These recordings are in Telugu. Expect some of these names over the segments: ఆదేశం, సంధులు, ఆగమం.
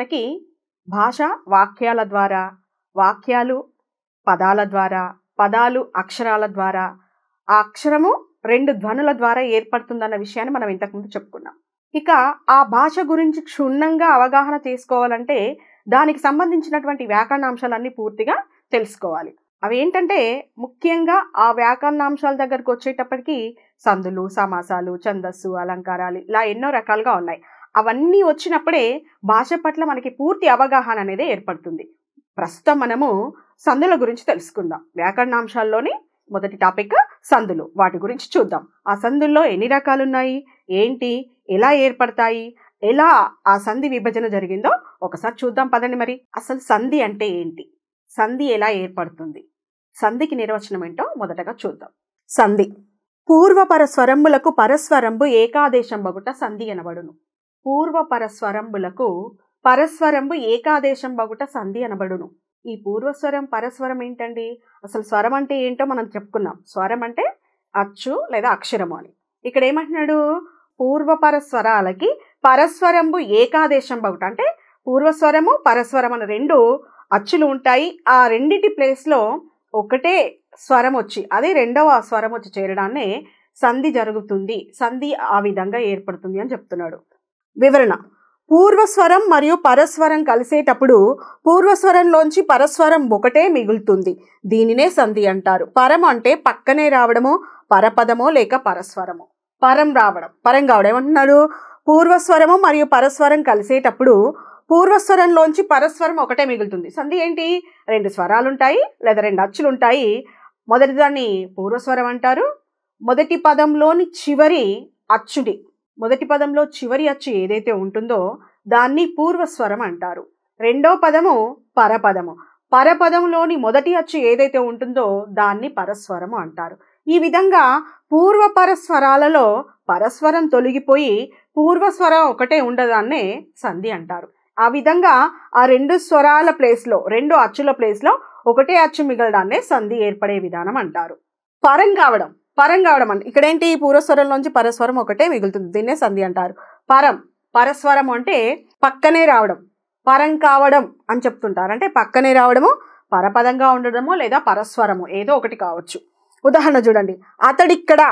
మనకి భాష వాక్యాల ద్వారా, వాక్యాలు పదాల ద్వారా, పదాలు అక్షరాల ద్వారా, ఆ అక్షరము రెండు ధ్వనుల ద్వారా ఏర్పడుతుందన్న విషయాన్ని మనం ఇంతకుముందు చెప్పుకున్నాం. ఇక ఆ భాష గురించి క్షుణ్ణంగా అవగాహన చేసుకోవాలంటే దానికి సంబంధించినటువంటి వ్యాకరణాంశాలన్నీ పూర్తిగా తెలుసుకోవాలి. అవి ఏంటంటే ముఖ్యంగా ఆ వ్యాకరణాంశాల దగ్గరకు వచ్చేటప్పటికి సంధులు, సమాసాలు, ఛందస్సు, అలంకారాలు ఇలా ఎన్నో రకాలుగా ఉన్నాయి. అవన్నీ వచ్చినప్పుడే భాష పట్ల మనకి పూర్తి అవగాహన అనేది ఏర్పడుతుంది. ప్రస్తుతం మనము సంధుల గురించి తెలుసుకుందాం. వ్యాకరణాంశాల్లోని మొదటి టాపిక్ సంధులు. వాటి గురించి చూద్దాం. ఆ సంధుల్లో ఎన్ని రకాలు ఉన్నాయి, ఏంటి, ఎలా ఏర్పడతాయి, ఎలా ఆ సంధి విభజన జరిగిందో ఒకసారి చూద్దాం పదండి. మరి అసలు సంధి అంటే ఏంటి, సంధి ఎలా ఏర్పడుతుంది, సంధికి నిర్వచనం ఏంటో మొదటగా చూద్దాం. సంధి పూర్వ పరస్వరంబులకు పరస్వరంబు ఏకాదేశం బగుట సంధి అనబడును. పూర్వ పరస్వరంబులకు పరస్వరంబు ఏకాదేశం బగుట సంధి అనబడును. ఈ పూర్వస్వరం పరస్వరం ఏంటండి, అసలు స్వరం అంటే ఏంటో మనం చెప్పుకున్నాం. స్వరం అంటే అచ్చు లేదా అక్షరము అని. ఇక్కడ ఏమంటున్నాడు, పూర్వపరస్వరాలకి పరస్వరంబు ఏకాదేశం బగుట అంటే పూర్వస్వరము పరస్వరం అనే రెండు అచ్చులు ఉంటాయి. ఆ రెండిటి ప్లేస్లో ఒకటే స్వరం వచ్చి అదే రెండవ స్వరం వచ్చి చేరడాన్ని సంధి జరుగుతుంది, సంధి ఆ విధంగా ఏర్పడుతుంది అని చెప్తున్నాడు. వివరణ: పూర్వస్వరం మరియు పరస్వరం కలిసేటప్పుడు పూర్వస్వరంలోంచి పరస్వరం ఒకటే మిగులుతుంది, దీనినే సంధి అంటారు. పరం అంటే పక్కనే రావడము, పరపదము లేక పరస్వరము. పరం రావడం, పరం కావడం ఏమంటున్నాడు, పూర్వస్వరము మరియు పరస్వరం కలిసేటప్పుడు పూర్వస్వరంలోంచి పరస్వరం ఒకటే మిగులుతుంది. సంధి ఏంటి, రెండు స్వరాలు ఉంటాయి లేదా రెండు అచ్చులు ఉంటాయి. మొదటి దాన్ని పూర్వస్వరం అంటారు. మొదటి పదంలోని చివరి అచ్చుని, మొదటి పదంలో చివరి అచ్చు ఏదైతే ఉంటుందో దాన్ని పూర్వస్వరం అంటారు. రెండో పదము పరపదము, పరపదంలోని మొదటి అచ్చు ఏదైతే ఉంటుందో దాన్ని పరస్వరము అంటారు. ఈ విధంగా పూర్వ పరస్వరాలలో పరస్వరం తొలగిపోయి పూర్వస్వరం ఒకటే ఉండదాన్నే సంధి అంటారు. ఆ విధంగా ఆ రెండు స్వరాల ప్లేస్లో, రెండు అచ్చుల ప్లేస్లో ఒకటే అచ్చు మిగలడాన్నే సంధి ఏర్పడే విధానం అంటారు. పరం కావడం, పరం కావడం అంటే ఇక్కడేంటి, పూర్వస్వరంలోంచి పరస్వరం ఒకటే మిగులుతుంది, దీన్నే సంధి అంటారు. పరం, పరస్వరం అంటే పక్కనే రావడం, పరం కావడం అని చెప్తుంటారు. అంటే పక్కనే రావడము, పరపదంగా ఉండడము లేదా పరస్వరము ఏదో ఒకటి కావచ్చు. ఉదాహరణ చూడండి, అతడిక్కడ,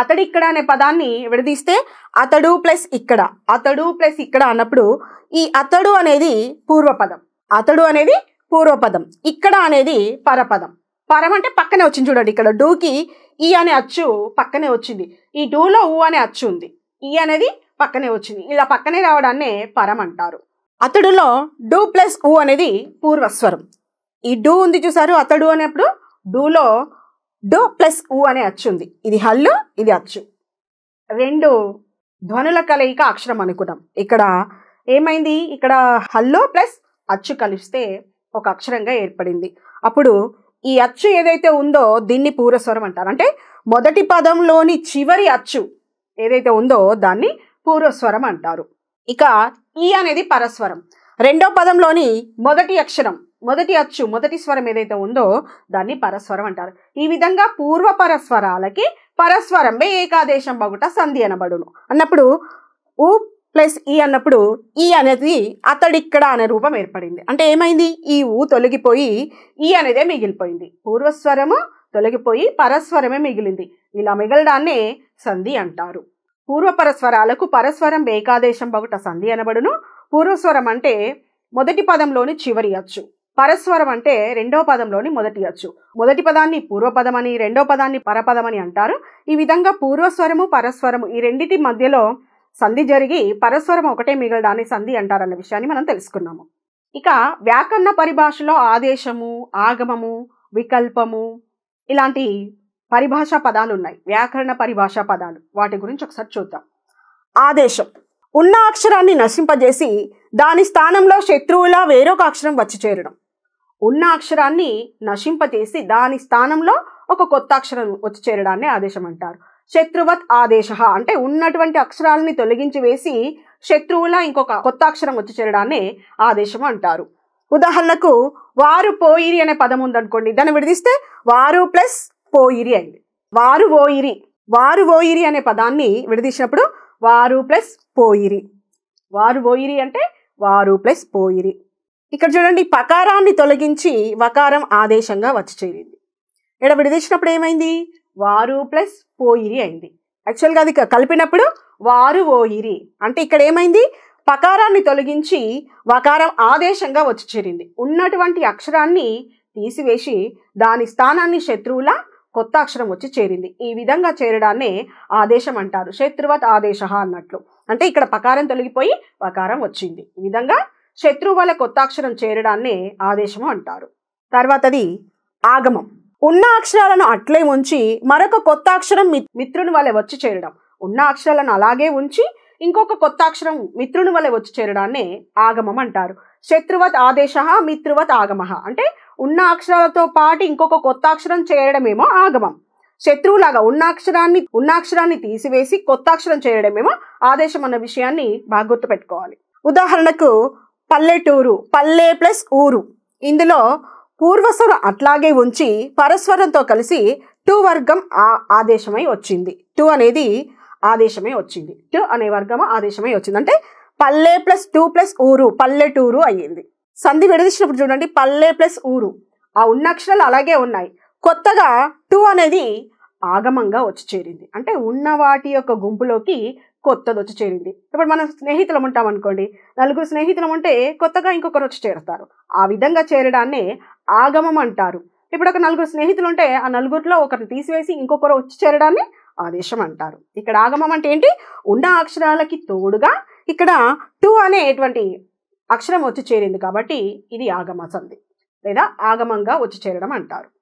అతడిక్కడ అనే పదాన్ని విడదీస్తే అతడు ప్లస్ ఇక్కడ, అతడు ప్లస్ ఇక్కడ అన్నప్పుడు ఈ అతడు అనేది పూర్వపదం, అతడు అనేది పూర్వపదం, ఇక్కడ అనేది పరపదం. పరం అంటే పక్కనే వచ్చింది. చూడండి ఇక్కడ డూకి ఈ అనే అచ్చు పక్కనే వచ్చింది, ఈ డూలో ఊ అనే అచ్చు ఉంది, ఈ అనేది పక్కనే వచ్చింది. ఇలా పక్కనే రావడాన్నే పరం అంటారు. అతడులో డూ ప్లస్ ఊ అనేది పూర్వస్వరం. ఈ డూ ఉంది చూసారు, అతడు అనేప్పుడు డూలో డూ ప్లస్ ఊ అనే అచ్చు ఉంది, ఇది హల్లు, ఇది అచ్చు, రెండు ధ్వనుల కలయిక అక్షరం అనుకున్నాం. ఇక్కడ ఏమైంది, ఇక్కడ హల్లు ప్లస్ అచ్చు కలిస్తే ఒక అక్షరంగా ఏర్పడింది. అప్పుడు ఈ అచ్చు ఏదైతే ఉందో దీన్ని పూర్వస్వరం అంటారు. అంటే మొదటి పదంలోని చివరి అచ్చు ఏదైతే ఉందో దాన్ని పూర్వస్వరం అంటారు. ఇక ఈ అనేది పరస్వరం, రెండో పదంలోని మొదటి అక్షరం, మొదటి అచ్చు, మొదటి స్వరం ఏదైతే ఉందో దాన్ని పరస్వరం అంటారు. ఈ విధంగా పూర్వ పరస్వరాలకి పరస్వరంబే ఏకాదేశం బగుట సంధి అనబడును అన్నప్పుడు ఊ ప్లస్ ఈ అన్నప్పుడు ఈ అనేది అతడిక్కడ అనే రూపం ఏర్పడింది. అంటే ఏమైంది, ఈ ఊ తొలగిపోయి ఈ అనేదే మిగిలిపోయింది, పూర్వస్వరము తొలగిపోయి పరస్వరమే మిగిలింది. ఇలా మిగలడాన్నే సంధి అంటారు. పూర్వ పరస్వరాలకు పరస్వరం ఏకాదేశం బగుట సంధి అనబడును. పూర్వస్వరం అంటే మొదటి పదంలోని చివరి అచ్చు, పరస్వరం అంటే రెండో పదంలోని మొదటి అచ్చు. మొదటి పదాన్ని పూర్వపదమని, రెండో పదాన్ని పరపదమని అంటారు. ఈ విధంగా పూర్వస్వరము పరస్వరము ఈ రెండింటి మధ్యలో సంధి జరిగి పరస్వరం ఒకటే మిగలడాన్ని సంధి అంటారన్న విషయాన్ని మనం తెలుసుకున్నాము. ఇక వ్యాకరణ పరిభాషలో ఆదేశము, ఆగమము, వికల్పము ఇలాంటి పరిభాషా పదాలు ఉన్నాయి. వ్యాకరణ పరిభాషా పదాలు వాటి గురించి ఒకసారి చూద్దాం. ఆదేశం: ఉన్న అక్షరాన్ని నశింపజేసి దాని స్థానంలో శత్రువులా వేరొక అక్షరం వచ్చి చేరడం. ఉన్న అక్షరాన్ని నశింపజేసి దాని స్థానంలో ఒక కొత్త అక్షరం వచ్చి చేరడాన్ని ఆదేశం అంటారు. శత్రువత్ ఆదేశ అంటే ఉన్నటువంటి అక్షరాలని తొలగించి వేసి శత్రువులా ఇంకొక కొత్త అక్షరం వచ్చి చేరడాన్ని ఆదేశం అంటారు. ఉదాహరణకు వారు పోయిరి అనే పదం ఉందనుకోండి, దాన్ని విడదీస్తే వారు ప్లస్ పోయిరి అయింది, వారు ఓయిరి, వారు ఓయిరి అనే పదాన్ని విడదీసినప్పుడు వారు ప్లస్ పోయిరి, వారు పోయిరి అంటే వారు ప్లస్ పోయిరి. ఇక్కడ చూడండి పకారాన్ని తొలగించి వకారం ఆదేశంగా వచ్చి చేరింది. ఇక్కడ విడదీసినప్పుడు ఏమైంది? వారు ప్లస్ పోయిరి అయింది. యాక్చువల్గా అది కలిపినప్పుడు వారు ఓయిరి. అంటే ఇక్కడ ఏమైంది? పకారాన్ని తొలగించి వకారం ఆదేశంగా వచ్చి చేరింది. ఉన్నటువంటి అక్షరాన్ని తీసివేసి దాని స్థానాన్ని శత్రువుల కొత్త అక్షరం వచ్చి చేరింది. ఈ విధంగా చేరడాన్నే ఆదేశం అంటారు, శత్రువత్ ఆదేశ అన్నట్లు. అంటే ఇక్కడ పకారం తొలగిపోయి వకారం వచ్చింది. ఈ విధంగా శత్రువు వల్ల కొత్త అక్షరం చేరడాన్నే ఆదేశము అంటారు. తర్వాతది ఆగమం. ఉన్న అక్షరాలను అట్లే ఉంచి మరొక కొత్త అక్షరం మిత్రుని వల్ల వచ్చి చేరడం. ఉన్న అక్షరాలను అలాగే ఉంచి ఇంకొక కొత్త అక్షరం మిత్రుని వల్ల వచ్చి చేరడాన్నే ఆగమం అంటారు. శత్రువత్ ఆదేశ మిత్రువత్ ఆగమ. అంటే ఉన్న అక్షరాలతో పాటు ఇంకొక కొత్త అక్షరం చేరడమేమో ఆగమం. శత్రువులాగా ఉన్న అక్షరాన్ని తీసివేసి కొత్త అక్షరం చేరడమేమో ఆదేశం అన్న విషయాన్ని బాగా గుర్తుపెట్టుకోవాలి. ఉదాహరణకు పల్లెటూరు, పల్లె ప్లస్ ఊరు. ఇందులో పూర్వస్వరం అట్లాగే ఉంచి పరస్వరంతో కలిసి టు వర్గం ఆదేశమై వచ్చింది. టు అనేది ఆదేశమై వచ్చింది, టు అనే వర్గం ఆదేశమై వచ్చింది. అంటే పల్లె ప్లస్ టు ప్లస్ ఊరు పల్లెటూరు అయ్యింది. సంధి విడదీసినప్పుడు చూడండి పల్లె ప్లస్ ఊరు, ఆ ఉన్న అక్షరాలు అలాగే ఉన్నాయి. కొత్తగా టు అనేది ఆగమంగా వచ్చి చేరింది. అంటే ఉన్న వాటి యొక్క గుంపులోకి కొత్తది వచ్చి చేరింది. ఇప్పుడు మనం స్నేహితులం ఉంటాం అనుకోండి, నలుగురు స్నేహితులం ఉంటే కొత్తగా ఇంకొకరు వచ్చి చేరుతారు. ఆ విధంగా చేరడాన్నే ఆగమం అంటారు. ఇప్పుడు ఒక నలుగురు స్నేహితులు ఉంటే ఆ నలుగురిలో ఒకరిని తీసివేసి ఇంకొకరు వచ్చి చేరడాన్ని ఆదేశం అంటారు. ఇక్కడ ఆగమం అంటే ఏంటి? ఉన్న అక్షరాలకి తోడుగా ఇక్కడ టు అనేటువంటి అక్షరం వచ్చి చేరింది కాబట్టి ఇది ఆగమ సంధి లేదా ఆగమంగా వచ్చి చేరడం అంటారు.